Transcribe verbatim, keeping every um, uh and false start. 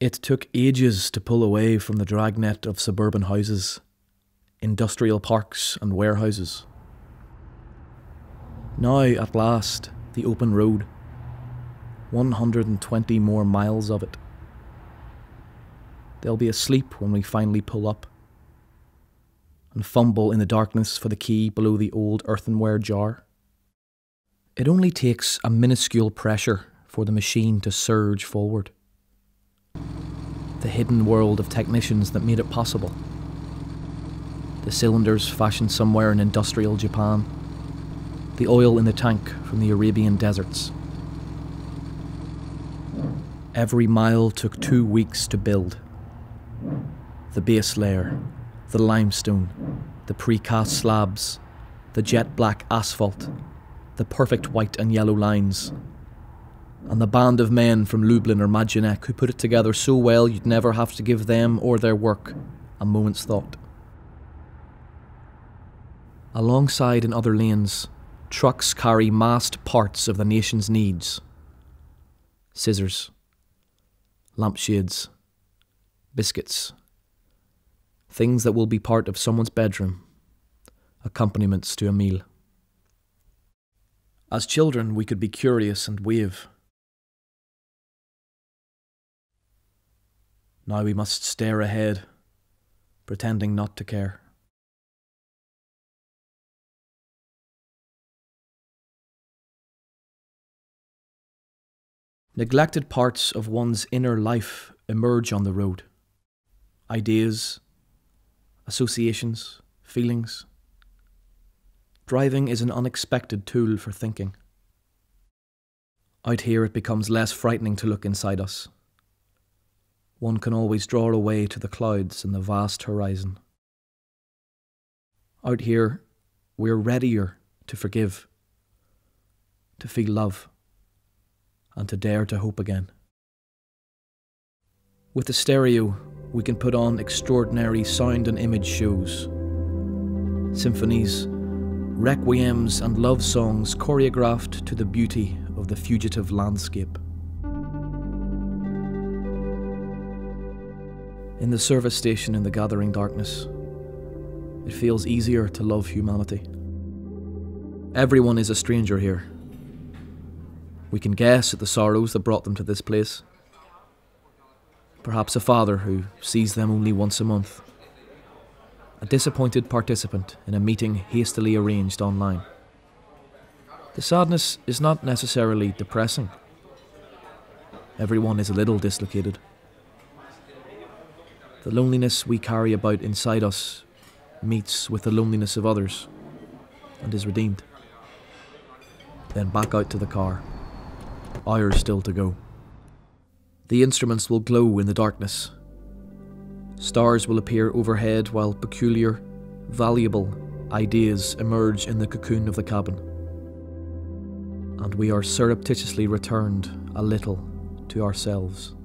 It took ages to pull away from the dragnet of suburban houses, industrial parks and warehouses. Now, at last, the open road. one hundred twenty more miles of it. They'll be asleep when we finally pull up and fumble in the darkness for the key below the old earthenware jar. It only takes a minuscule pressure for the machine to surge forward. The hidden world of technicians that made it possible. The cylinders fashioned somewhere in industrial Japan. The oil in the tank from the Arabian deserts. Every mile took two weeks to build. The base layer, the limestone, the precast slabs, the jet black asphalt, the perfect white and yellow lines, and the band of men from Lublin or Majdanek who put it together so well you'd never have to give them or their work a moment's thought. Alongside in other lanes, trucks carry massed parts of the nation's needs. Scissors, lampshades, biscuits, things that will be part of someone's bedroom, accompaniments to a meal. As children, we could be curious and wave. Now we must stare ahead, pretending not to care. Neglected parts of one's inner life emerge on the road. Ideas, associations, feelings. Driving is an unexpected tool for thinking. Out here it becomes less frightening to look inside us. One can always draw away to the clouds and the vast horizon. Out here, we're readier to forgive, to feel love, and to dare to hope again. With the stereo, we can put on extraordinary sound and image shows. Symphonies, requiems and love songs choreographed to the beauty of the fugitive landscape. In the service station in the gathering darkness, it feels easier to love humanity. Everyone is a stranger here. We can guess at the sorrows that brought them to this place. Perhaps a father who sees them only once a month. A disappointed participant in a meeting hastily arranged online. The sadness is not necessarily depressing. Everyone is a little dislocated. The loneliness we carry about inside us meets with the loneliness of others and is redeemed. Then back out to the car. Hours still to go. The instruments will glow in the darkness. Stars will appear overhead while peculiar, valuable ideas emerge in the cocoon of the cabin. And we are surreptitiously returned a little to ourselves.